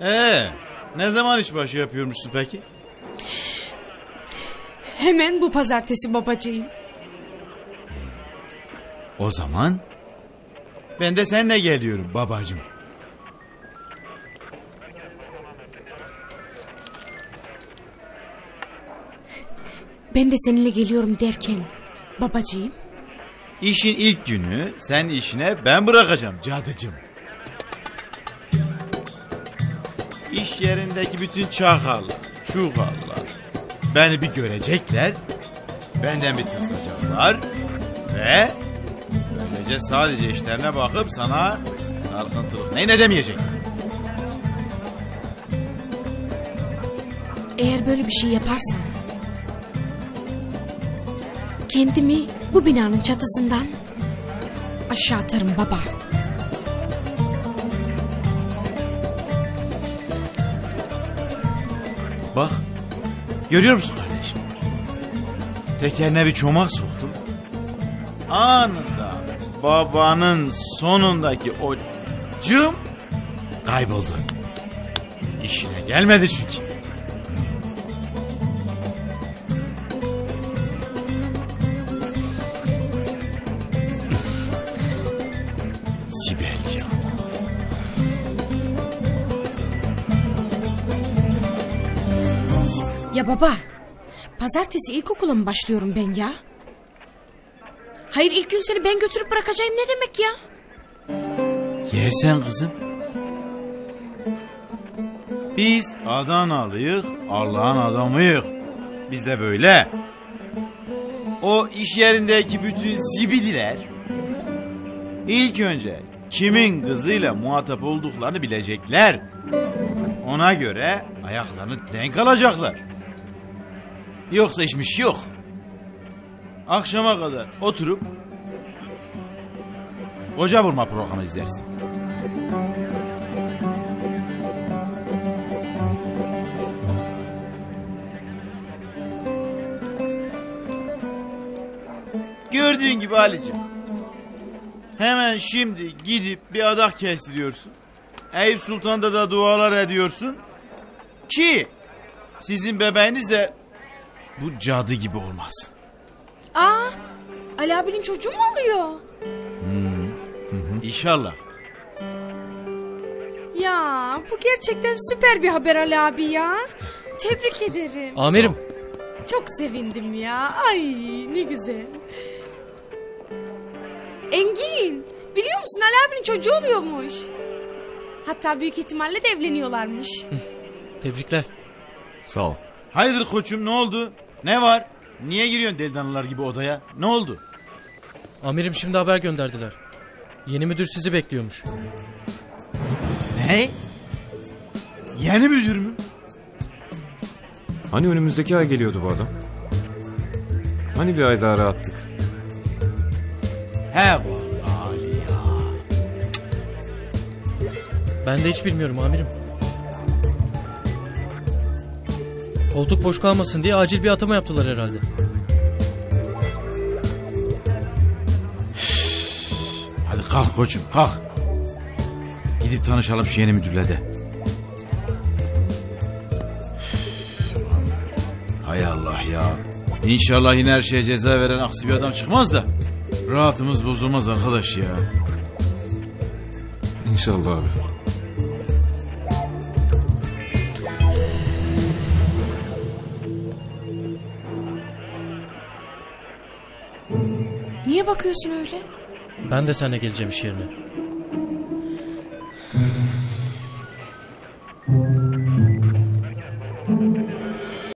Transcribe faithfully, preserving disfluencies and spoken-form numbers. Ee, ne zaman işbaşı yapıyormuşsun peki? Hemen bu pazartesi babacığım. O zaman ben de seninle geliyorum babacığım. Ben de seninle geliyorum derken babacığım. İşin ilk günü sen işine ben bırakacağım cadıcığım. İş yerindeki bütün çakallar, çukallar beni bir görecekler, benden bir tırsacaklar ve böylece sadece işlerine bakıp sana sarkıntılık neyin edemeyecekler. Eğer böyle bir şey yaparsan kendimi bu binanın çatısından aşağı atarım baba. Bak, görüyor musun kardeşim? Tekerine bir çomak soktum. Anında babanın sonundaki o cım kayboldu. İşine gelmedi çünkü. Sibel'ciğim. Ya baba, pazartesi ilkokula mı başlıyorum ben ya? Hayır, ilk gün seni ben götürüp bırakacağım ne demek ya? Yersen kızım. Biz Adanalıyız, Allah'ın adamıyız. Biz de böyle. O iş yerindeki bütün zibidiler ilk önce kimin kızıyla muhatap olduklarını bilecekler. Ona göre ayaklarını denk alacaklar. Yoksa işmiş yok. Akşama kadar oturup koca vurma programı izlersin. Gördüğün gibi Ali'cim, hemen şimdi gidip bir adak kestiriyorsun. Eyüp Sultan'da da dualar ediyorsun ki sizin bebeğiniz de bu cadı gibi olmaz. Aa, Ali abinin çocuğu mu oluyor? Hmm. Hı hı. İnşallah. Ya bu gerçekten süper bir haber Ali abi ya. Tebrik ederim. Amirim. Çok sevindim ya. Ay ne güzel. Engin, biliyor musun Ali abinin çocuğu oluyormuş. Hatta büyük ihtimalle de evleniyorlarmış. Tebrikler. Sağ ol. Hayırdır koçum, ne oldu? Ne var? Niye giriyorsun deli danalar gibi odaya? Ne oldu? Amirim şimdi haber gönderdiler. Yeni müdür sizi bekliyormuş. Ne? Yeni müdür mü? Hani önümüzdeki ay geliyordu bu adam? Hani bir ay daha rahattık? He vallahi ya. Ben de hiç bilmiyorum amirim. Koltuk boş kalmasın diye acil bir atama yaptılar herhalde. Hadi kalk koçum kalk. Gidip tanışalım şu yeni müdürle de. Hay Allah ya. İnşallah yine her şeye ceza veren aksi bir adam çıkmaz da rahatımız bozulmaz arkadaş ya. İnşallah abi. Niye bakıyorsun öyle? Ben de seninle geleceğim iş yerine.